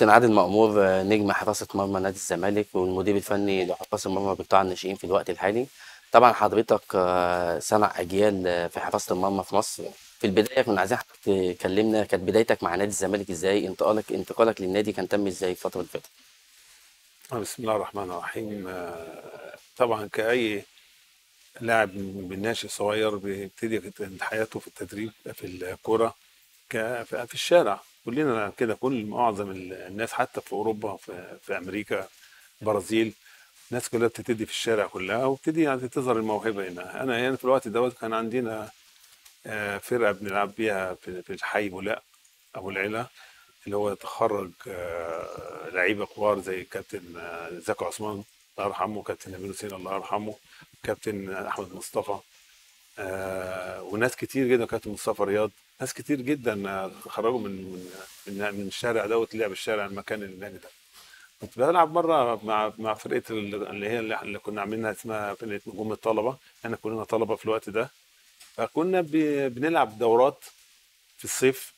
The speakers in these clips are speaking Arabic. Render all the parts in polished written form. كابتن عادل مأمور نجم حراسة مرمى نادي الزمالك والمدير الفني لحراس المرمى بقطاع الناشئين في الوقت الحالي. طبعا حضرتك صنع أجيال في حراسة المرمى في مصر. في البداية كنا عايزين حضرتك تكلمنا، كانت بدايتك مع نادي الزمالك ازاي؟ انتقالك للنادي كان تم ازاي الفترة اللي فاتت؟ بسم الله الرحمن الرحيم. طبعا كأي لاعب بالناشئ صغير بيبتدي حياته في التدريب في الكرة في الشارع، كلنا كده، كل معظم الناس حتى في اوروبا في امريكا برازيل الناس كلها بتبتدي في الشارع كلها وبتبتدي يعني تظهر الموهبه هنا. انا يعني في الوقت دوت كان عندنا فرقه بنلعب بيها في الحي بولاق ابو العلا، اللي هو تخرج لعيبه كبار زي كابتن زكي عثمان الله يرحمه، كابتن نبيل سليم الله يرحمه، كابتن احمد مصطفى، وناس كتير جدا، كابتن مصطفى رياض، ناس كتير جدا خرجوا من الشارع دوت لعب الشارع المكان النادي ده. كنت بلعب مره مع فرقه اللي كنا عاملينها اسمها فرقه نجوم الطلبه، احنا كلنا طلبه في الوقت ده، فكنا بنلعب دورات في الصيف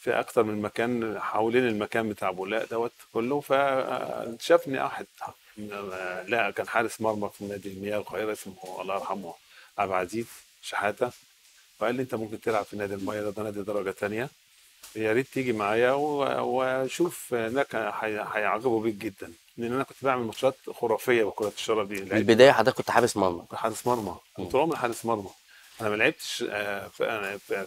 في اكتر من مكان حوالين المكان بتاع بولاق دوت كله. فشافني واحد لا كان حارس مرمى في نادي المياه القاهره اسمه الله يرحمه عبد العزيز شحاته، فقال لي انت ممكن تلعب في نادي المياه ده نادي درجه ثانيه، يا ريت تيجي معايا وشوف هناك هيعجبوا بيك جدا، لان انا كنت بعمل ماتشات خرافيه بكره الشراب دي. في البدايه حضرتك كنت حارس مرمى؟ كنت حارس مرمى، كنت عمري حارس مرمى. انا ما لعبتش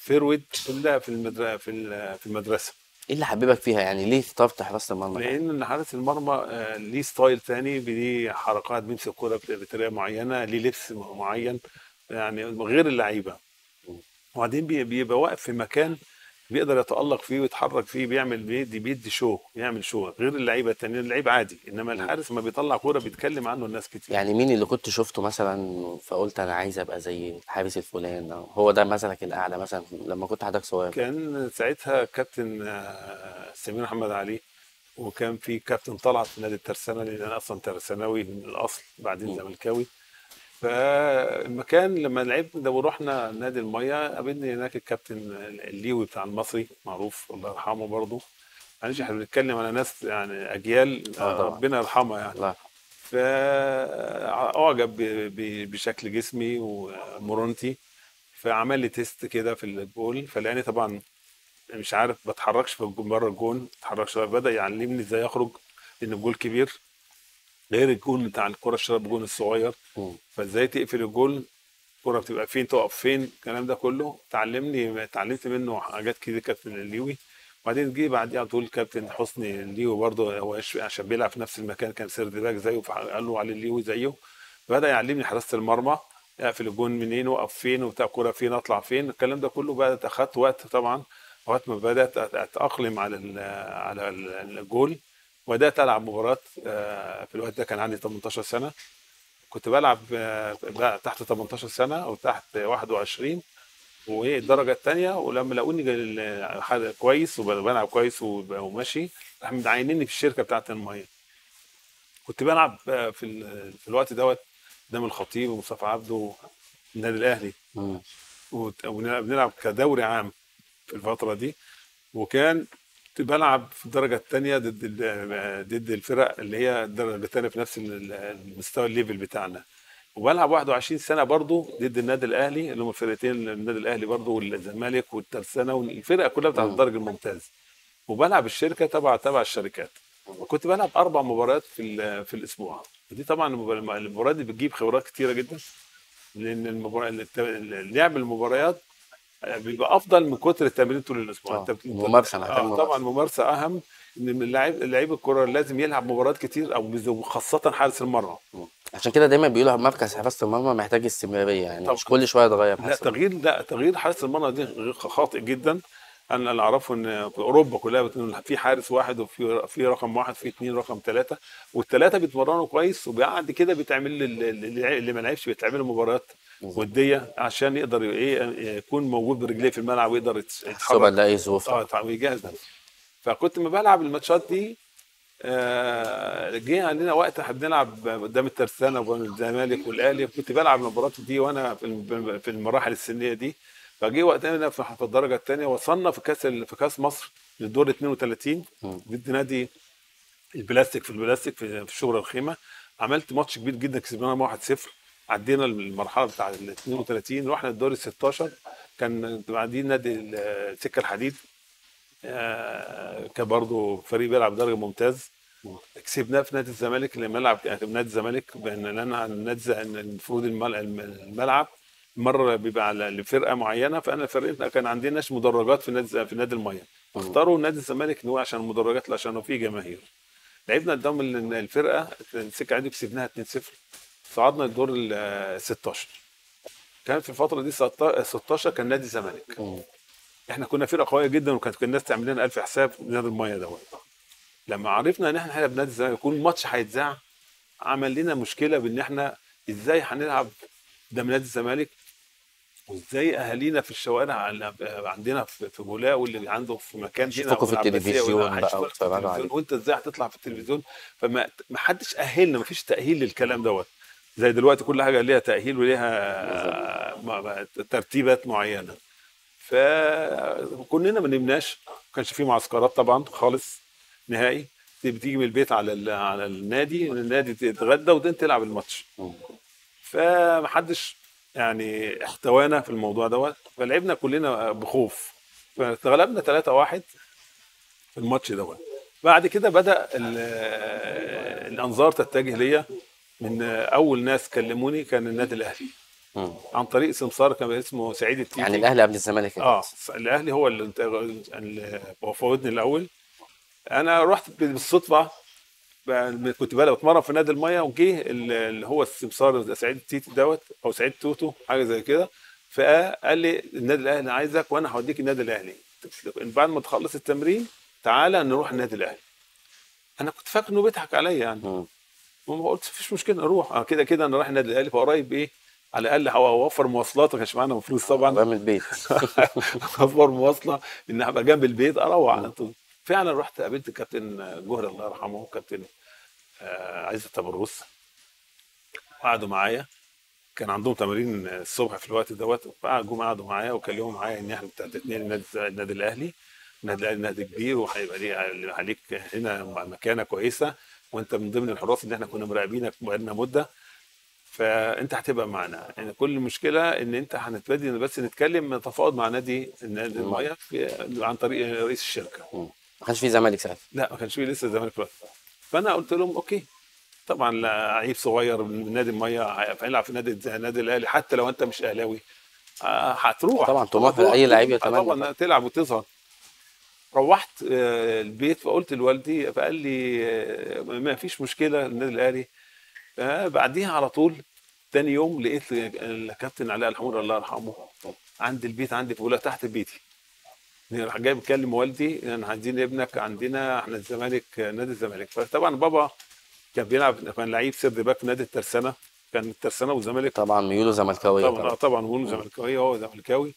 فيرويد الا في المدرسه. ايه اللي حببك فيها يعني؟ ليه اخترت حراسه المرمى؟ لان حارس المرمى ليه ستايل ثاني، ليه حركات، بيمسك الكوره بطريقه معينه، ليه لبس معين يعني غير اللعيبه. وبعدين بيبقى واقف في مكان بيقدر يتالق فيه ويتحرك فيه، بيدي شو، يعمل شو غير اللعيبه التانيين. اللعيب عادي، انما الحارس ما بيطلع كوره بيتكلم عنه الناس كتير. يعني مين اللي كنت شفته مثلا فقلت انا عايز ابقى زي الحارس الفلان، هو ده مثلك الاعلى مثلا لما كنت حضرتك صغير؟ كان ساعتها كابتن سمير محمد علي، وكان في كابتن طلعت في نادي الترسانه، لان انا اصلا ترسانوي من الاصل بعدين زملكاوي. فالمكان لما لعبنا ورحنا نادي الميه قابلني هناك الكابتن الليوي بتاع المصري معروف الله يرحمه برضه. معلش احنا بنتكلم على ناس يعني اجيال ربنا يرحمها يعني. فاعجب بشكل جسمي ومرونتي، فعمل لي تيست كده في الجول، فلقاني طبعا مش عارف بتحركش بره الجون، ما بتحركش، بدا يعلمني ازاي اخرج، لان الجول كبير غير الجول بتاع الكره الشراب، الجول الصغير، فازاي تقفل الجول، الكره بتبقى فين، تقف فين، الكلام ده كله اتعلمت منه حاجات كتير كابتن الليوي. وبعدين جه بعديها على طول كابتن حسني الليوي برضه، هو عشان بيلعب في نفس المكان كان سيرد باك زيه، فقال له علي الليوي زيه، فبدا يعلمني حراسه المرمى، اقفل الجول منين، واقف فين، وبتاع الكره فين، اطلع فين، الكلام ده كله. بقى اخدت وقت طبعا لغايه ما بدات اتاقلم على الجول، وبدات العب مباراه. في الوقت ده كان عندي 18 سنه، كنت بلعب تحت 18 سنه او تحت 21 والدرجه الثانيه، ولما لقوني كويس وبلعب كويس وماشي راحوا عينيني في الشركه بتاعه الميه. كنت بلعب في الوقت دوت قدام الخطيب ومصطفى عبده النادي الاهلي، وبنلعب كدوري عام في الفتره دي، وكان كنت بلعب في الدرجة الثانية ضد الفرق اللي هي الدرجة الثانية في نفس المستوى الليفل بتاعنا، وبلعب 21 سنة برضه ضد النادي الأهلي، اللي هم فرقتين، النادي الأهلي برضه والزمالك والترسانة والفرقة كلها بتاعت الدرجة الممتاز، وبلعب الشركة تبع الشركات. وكنت بلعب 4 مباريات في الأسبوع. دي طبعا المباريات دي بتجيب خبرات كتيرة جدا، لأن لعب المباريات بيبقى افضل من كتر التمرين طول الاسبوع. ممارسه طبعا، ممارسه اهم، ان لعيب الكره لازم يلعب مباريات كتير، او خاصه حارس المرمى. عشان كده دايما بيقولوا مركز حراسه المرمى محتاج استمراريه، يعني مش كل شويه تغير. لا تغيير حارس المرمى دي خاطئ جدا. انا اللي اعرفه ان في اوروبا كلها في حارس واحد، وفي رقم 1، في 2، رقم 3، والثلاثه بيتمرنوا كويس، وبعد كده بيتعمل اللي ما لعبش بيتعمل مباريات وديه عشان يقدر يكون موجود برجليه في الملعب ويقدر يتحرك لاي ظروف ويجهز. فكنت لما بلعب الماتشات دي جه علينا وقت احنا بنلعب قدام الترسانه والزمالك والاهلي، كنت بلعب المباريات دي وانا في المراحل السنيه دي. فجه وقتنا في الدرجه الثانيه، وصلنا في كاس مصر للدور 32 ضد نادي البلاستيك في الشهرة الخيمة. عملت ماتش كبير جدا، كسبناه 1-0، عدينا المرحلة بتاع ال 32، رحنا الدور 16، كان بعدين نادي سكة الحديد كان برضه فريق بيلعب درجة ممتاز، كسبناه في نادي الزمالك. لما نلعب في نادي الزمالك لأن النادي المفروض الملعب مره بيبقى على لفرقه معينه، فانا فرقتنا كان عندناش مدرجات في نادي الميه، اختاروا نادي الزمالك ان هو عشان المدرجات عشان هو فيه جماهير. لعبنا قدام الفرقه السكه عادي، كسبناها 2-0، صعدنا الدور ال 16. كان في الفتره دي 16 كان نادي الزمالك، احنا كنا فرقه قويه جدا، وكانت الناس تعمل لنا 1000 حساب نادي الميه دوت. لما عرفنا ان احنا هنلعب نادي الزمالك يكون ماتش هيتذاع، عمل لنا مشكله بان احنا ازاي هنلعب قدام نادي الزمالك، وازاي اهالينا في الشوارع عندنا في جولاء واللي عنده في مكان هنا في التلفزيون بقى، وانت ازاي هتطلع في التلفزيون؟ فما حدش اهلنا، ما فيش تاهيل للكلام دوت زي دلوقتي، كل حاجه ليها تاهيل وليها ترتيبات معينه. فكلنا ما نمناش، ما كانش في معسكرات طبعا خالص نهائي، بتيجي من البيت على النادي، والنادي تتغدى وبعدين تلعب الماتش. فمحدش يعني احتوانا في الموضوع دوت، فلعبنا كلنا بخوف، فاتغلبنا 3-1 في الماتش دوت. بعد كده بدأ الأنظار تتجه ليا، من أول ناس كلموني كان النادي الأهلي عن طريق سمسار كان اسمه سعيد التيتي، يعني الأهلي قبل الزمالك. الأهلي هو اللي فوضني الأول. أنا رحت بالصدفة، كنت بقى بتمرن في نادي الميه، وجه اللي هو السمسار سعيد التيتي دوت او سعيد توتو حاجه زي كده، فقال لي النادي الاهلي عايزك وانا هوديك النادي الاهلي، بعد ما تخلص التمرين تعالى نروح النادي الاهلي. انا كنت فاكر انه بيضحك عليا يعني، وما قلت مفيش مشكله اروح، انا كده كده انا رايح النادي الاهلي، فقريب ايه على الاقل هوفر مواصلات، ما كانش معانا فلوس طبعا، جنب البيت اوفر مواصله ان ابقى جنب البيت اروح على طول. فعلا رحت قابلت الكابتن جوهري الله يرحمه والكابتن عزت تبرس، وقعدوا معايا، كان عندهم تمارين الصبح في الوقت دوت، قعدوا معايا وكلموا معايا ان احنا الاثنين النادي الاهلي، النادي الاهلي نادي كبير وهيبقى عليك هنا مكانه كويسه، وانت من ضمن الحراس اللي احنا كنا مراقبينك بقالنا مده، فانت هتبقى معانا، يعني كل المشكله ان انت هنتبادل بس نتكلم نتفاوض مع نادي الميه عن طريق رئيس الشركه. ما كانش في زمالك ساعتها؟ لا ما كانش في لسه زمالك بقى. فانا قلت لهم اوكي، طبعا لعيب صغير من نادي الميه هيلعب في نادي الاهلي، حتى لو انت مش اهلاوي هتروح طبعا، طموح اي لعيب يتمنى طبعا تلعب وتظهر. روحت البيت فقلت لوالدي، فقال لي ما فيش مشكله النادي الاهلي. بعديها على طول ثاني يوم لقيت الكابتن علاء الحموري الله يرحمه عند البيت، عندي في تحت بيتي، راح جاي بكلم والدي انا عايزين ابنك عندنا، احنا الزمالك نادي الزمالك. فطبعا بابا كان بيلعب، كان لعيب سيرد باك في نادي الترسانه، كان الترسانه والزمالك طبعا ميوله زملكاويه، طبعا ميوله زملكاويه، هو زملكاوي.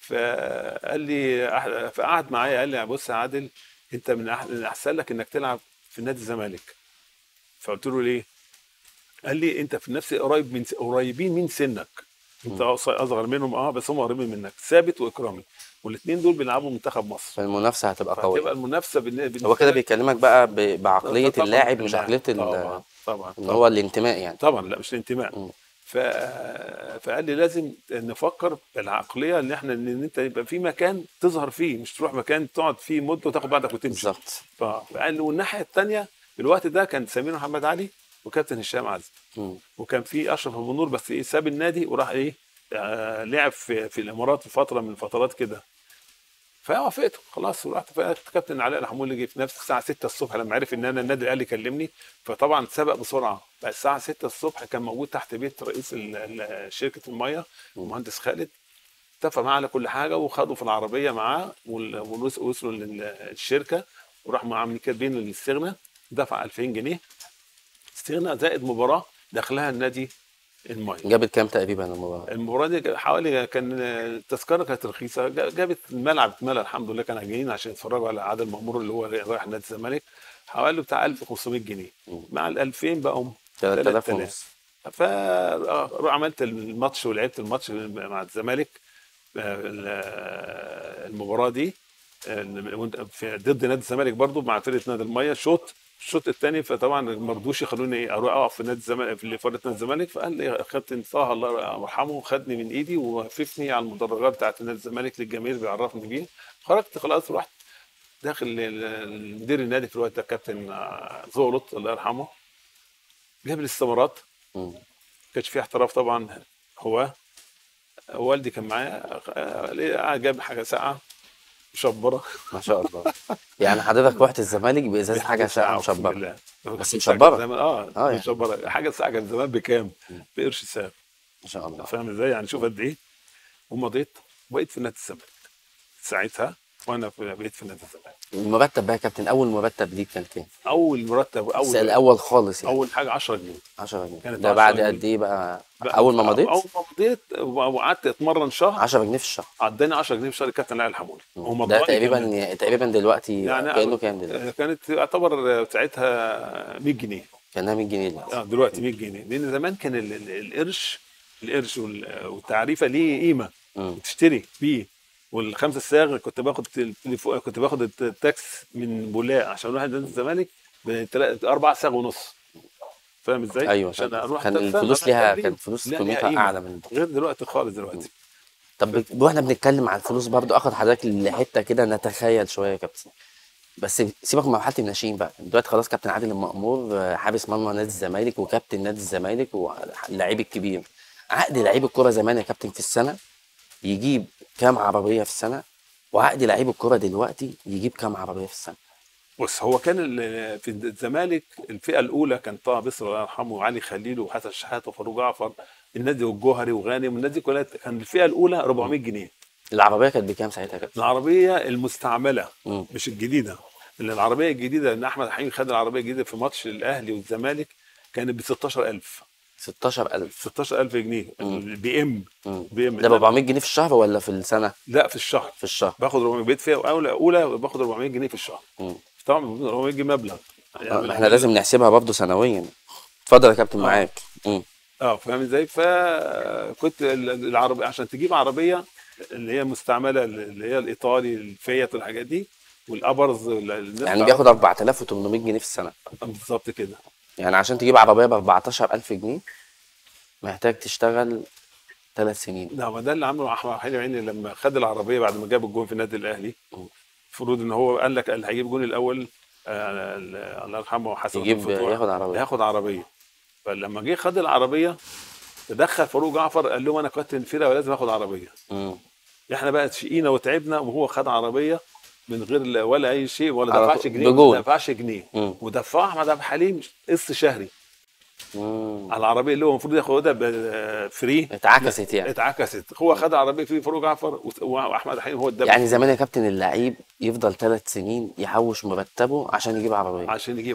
فقال لي فقعد معايا قال لي بص يا عادل، انت من احسن لك انك تلعب في نادي الزمالك. فقلت له ليه؟ قال لي انت في نفس قريبين من سنك، انت اصغر منهم بس هم قريبين منك، ثابت واكرامي، والاثنين دول بيلعبوا منتخب مصر، فالمنافسه هتبقى قويه، هتبقى المنافسه هو كده بيكلمك بقى بعقليه اللاعب، مش عقليه طبعا اللي هو الانتماء يعني، طبعا لا مش الانتماء. فقال لي لازم نفكر بالعقليه ان احنا ان انت يبقى في مكان تظهر فيه، مش تروح مكان تقعد فيه مده وتاخد بعدك وتمشي. بالظبط. فقال لي والناحيه الثانيه الوقت ده كان سمير محمد علي وكابتن هشام عز، وكان في اشرف ابو النور، بس ايه ساب النادي وراح ايه لعب في الامارات في فتره من الفترات كده. فوافقت خلاص ورحت. كابتن علاء الحمولي جه في نفس الساعه 6 الصبح لما عرف ان انا النادي الاهلي كلمني، فطبعا سبق بسرعه، بقى الساعه 6 الصبح كان موجود تحت بيت رئيس شركه الميه المهندس خالد، اتفق معاه على كل حاجه وخدوا في العربيه معاه ووصلوا للشركه، وراحوا عاملين كاتبين الاستغنى، دفع 2000 جنيه استغنى زائد مباراه دخلها النادي الميه. جابت كام تقريبا المباراه؟ المباراه دي حوالي كان التذكره كانت رخيصه، جابت الملعب اتملى الحمد لله، كانوا جايين عشان يتفرجوا على عادل مأمور اللي هو رايح نادي الزمالك، حوالي بتاع 1500 جنيه، مع ال 2000 بقوا 3000 ونص. فعملت الماتش ولعبت الماتش مع الزمالك المباراه دي، ضد نادي الزمالك برضو مع فرقه نادي الميه، الشوط الثاني. فطبعا ما رضوش يخلوني اروح اقف في نادي الزمالك في فرقه نادي الزمالك، فقال لي الكابتن طه الله يرحمه خدني من ايدي ووقفني على المدرجات بتاعت نادي الزمالك للجماهير بيعرفني بيه. خرجت خلاص رحت داخل مدير النادي في الوقت ده الكابتن زغلط الله يرحمه، جاب لي الثمرات. ما كانش فيه احتراف طبعا، هو والدي كان معايا قاعد جاب حاجه ساقعه مشبره ما شاء الله. يعني حضرتك رحت الزمالك بازاز حاجه ساقعه مشبره، بس مشبره يعني. مشبره حاجه ساقعه كان زمان بكام؟ بقرش ساقع ما شاء الله، فاهم ازاي؟ يعني شوف قد ايه. ومضيت بقيت في نادي الزمالك ساعتها، وانا بقيت في نادي الزمالك. المرتب بقى يا كابتن، اول مرتب ليك كان كام؟ اول مرتب اول خالص يعني. اول حاجه 10 جنيه 10 جنيه ده بعد قد ايه بقى؟ اول ما مضيت وقعدت اتمرن شهر 10 جنيه في الشهر، عداني 10 جنيه في الشهر الكابتن علاء الحمولي. ده تقريبا دلوقتي يعني كانه كام دلوقتي؟ كانت تعتبر ساعتها 100 جنيه كانها 100 جنيه دلوقتي. دلوقتي 100 جنيه لان زمان كان القرش والتعريفه ليه قيمه تشتري بيه. والخمسه الصاغ كنت باخد التاكس من بولاق عشان اروح نادي الزمالك ب 4.5 صاغ، فاهم ازاي؟ ايوه عشان اروح كان الفلوس ليها، كان فلوس قيمتها اعلى من غير دلوقتي خالص دلوقتي. طب واحنا بنتكلم عن الفلوس برضه اخد حضرتك لحته كده نتخيل شويه يا كابتن، بس سيبك من مرحله الناشئين بقى دلوقتي خلاص. كابتن عادل مأمور حارس مرمى نادي الزمالك وكابتن نادي الزمالك واللاعب الكبير، عقد لعيب الكوره زمان يا كابتن في السنه يجيب كام عربيه في السنه، وعقد لعيب الكره دلوقتي يجيب كام عربيه في السنه؟ بص هو كان في الزمالك الفئه الاولى كان طه بسر الله يرحمه وعلي خليل وحسن شحاته وفاروق جعفر، النادي والجوهري وغانم والناس دي كلها كان الفئه الاولى 400 جنيه. العربيه كانت بكام ساعتها يا كابتن؟ العربيه المستعمله مش الجديده، لان العربيه الجديده ان احمد حلمي خد العربيه الجديده في ماتش الاهلي والزمالك كانت ب 16000 16000 جنيه. بي ام ده ب 400 جنيه في الشهر ولا في السنه؟ لا في الشهر. في الشهر باخد 400 بيت فيها اولى باخد 400 جنيه في الشهر. طبعا 400 جنيه مبلغ يعني احنا لازم نحسبها برضه سنويا. اتفضل يا كابتن معاك. فاهم ازاي؟ فكنت العربيه عشان تجيب عربيه اللي هي مستعمله اللي هي الايطالي الفيات والحاجات دي والابرز يعني بياخد 4800 جنيه في السنه بالظبط كده. يعني عشان تجيب عربيه ب 14000 جنيه محتاج تشتغل 3 سنين. لا ما ده اللي عمله احمد حلمي عيني لما خد العربيه بعد ما جاب الجون في النادي الاهلي. المفروض ان هو قال لك اللي هيجيب الجون الاول الله يرحمه حسن فاروق ياخد عربيه. فلما جه خد العربيه تدخل فاروق جعفر قال لهم انا كابتن الفرقه ولازم اخد عربيه. احنا بقى شقينا وتعبنا وهو خد عربيه من غير ولا اي شيء ولا دفعش جنيه ودفع احمد عبد الحليم قسط شهري على العربيه اللي هو المفروض ياخدها فري. اتعكست يعني هو خد عربيه في فاروق جعفر واحمد حلمي هو الدبل. يعني زمان يا كابتن اللعيب يفضل 3 سنين يحوش مرتبه عشان يجيب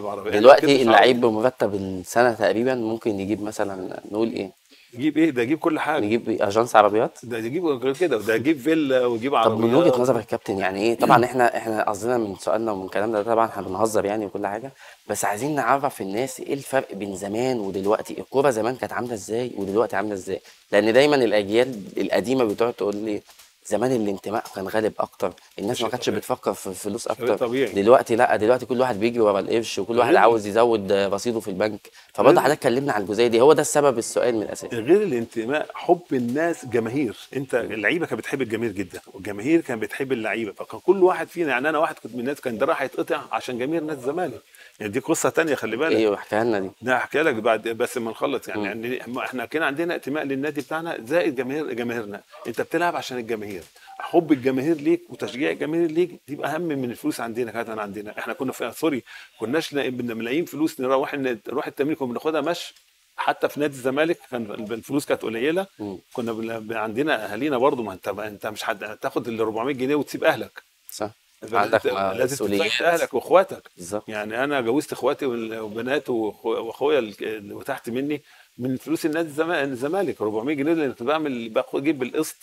عربيه دلوقتي يعني اللعيب بمرتب السنه تقريبا ممكن يجيب مثلا نقول ايه؟ يجيب ايه؟ ده يجيب كل حاجه، يجيب اجانس عربيات، ده يجيب غير كده، وده يجيب فيلا ويجيب عربيات. طب من وجهه نظرك يا كابتن يعني ايه؟ طبعا احنا قصدنا من سؤالنا ومن كلامنا ده طبعا احنا بنهزر يعني وكل حاجه، بس عايزين نعرف الناس ايه الفرق بين زمان ودلوقتي، الكوره زمان كانت عامله ازاي ودلوقتي عامله ازاي؟ لان دايما الاجيال القديمه بتقعد تقول لي زمان الانتماء كان غالب اكتر، الناس ما كانتش بتفكر في فلوس اكتر. طبيعي. دلوقتي لا، دلوقتي كل واحد بيجري ورا القرش وكل واحد عاوز يزود رصيده في البنك. فبرضه حضرتك كلمنا على الجزئيه دي، هو ده السبب السؤال من الاساس. غير الانتماء حب الناس جماهير، انت اللعيبه كانت بتحب الجماهير جدا والجماهير كانت بتحب اللعيبه، فكان كل واحد فينا يعني انا واحد كنت من الناس كان ده راح يتقطع عشان جماهير نادي الزمالك. يعني دي قصه ثانيه خلي بالك. ايوه احكيها لنا دي. ده احكيها لك بعد بس ما نخلص يعني احنا كان عندنا انتماء للنادي بتاعنا زائد جماهيرنا، انت بتلعب عشان الجماهير. حب الجماهير ليك وتشجيع الجماهير ليك دي اهم من الفلوس. عندنا احنا كنا في كناش ملايين فلوس نروح التمرين كنا بناخدها مشي، حتى في نادي الزمالك كان الفلوس كانت قليله. كنا عندنا اهالينا برضه، ما انت مش هتاخد ال 400 جنيه وتسيب اهلك، صح؟ عندك لازم تساعد اهلك واخواتك. يعني انا جوزت اخواتي وبنات واخويا اللي تحت مني من فلوس النادي الزمالك 400 جنيه اللي كنت بعمل بجيب بالقسط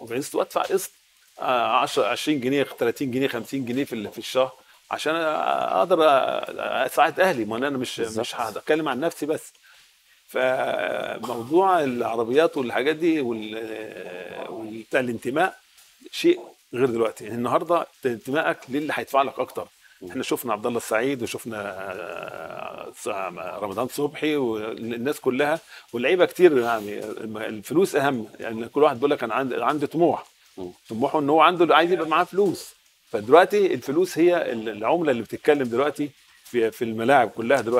وادفع قسط 20 جنيه 30 جنيه 50 جنيه في الشهر عشان اقدر اساعد اهلي. ما انا مش هتكلم عن نفسي بس. فموضوع العربيات والحاجات دي بتاع الانتماء شيء غير دلوقتي. يعني النهارده انتمائك للي هيدفع لك اكتر. احنا شفنا عبد الله سعيد وشفنا رمضان صبحي والناس كلها واللعيبه كتير، يعني الفلوس اهم. يعني كل واحد بيقول لك انا عندي طموح، طموحه ان هو عنده عايز يبقى معاه فلوس. فدلوقتي الفلوس هي العمله اللي بتتكلم دلوقتي في الملاعب كلها دلوقتي.